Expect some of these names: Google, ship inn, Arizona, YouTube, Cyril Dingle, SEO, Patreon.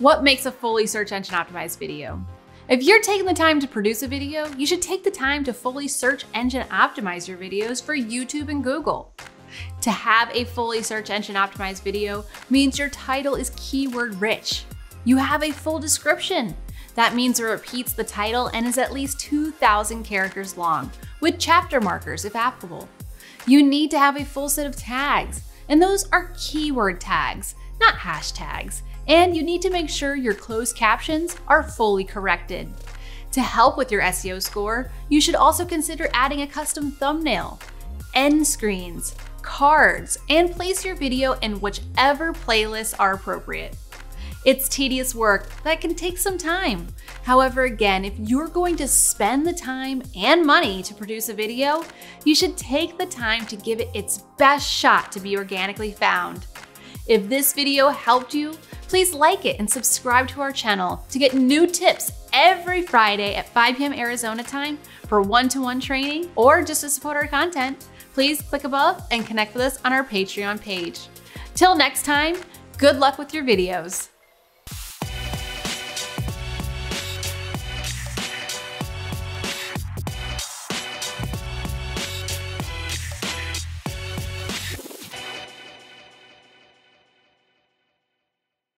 What makes a fully search engine optimized video? If you're taking the time to produce a video, you should take the time to fully search engine optimize your videos for YouTube and Google. To have a fully search engine optimized video means your title is keyword rich. You have a full description. That means it repeats the title and is at least 2,000 characters long, with chapter markers if applicable. You need to have a full set of tags, and those are keyword tags, not hashtags. And you need to make sure your closed captions are fully corrected. To help with your SEO score, you should also consider adding a custom thumbnail, end screens, cards, and place your video in whichever playlists are appropriate. It's tedious work that can take some time. However, again, if you're going to spend the time and money to produce a video, you should take the time to give it its best shot to be organically found. If this video helped you, please like it and subscribe to our channel to get new tips every Friday at 5 p.m. Arizona time for one-to-one training or just to support our content. Please click above and connect with us on our Patreon page. Till next time, good luck with your videos.